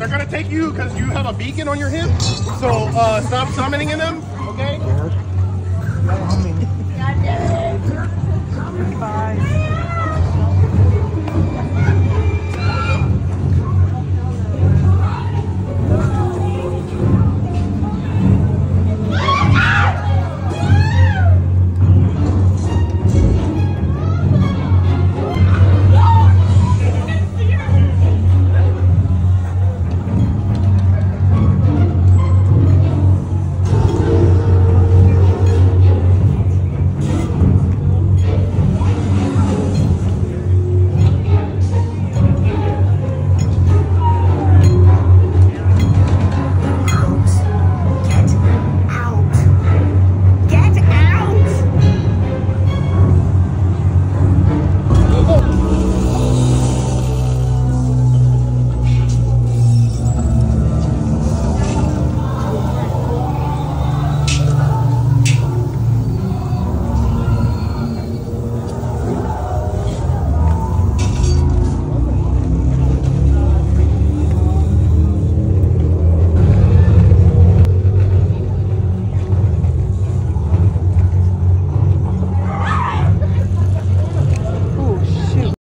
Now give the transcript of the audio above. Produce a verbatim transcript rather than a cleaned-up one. They're gonna take you because you have a beacon on your hip. So uh, stop summoning in them, okay?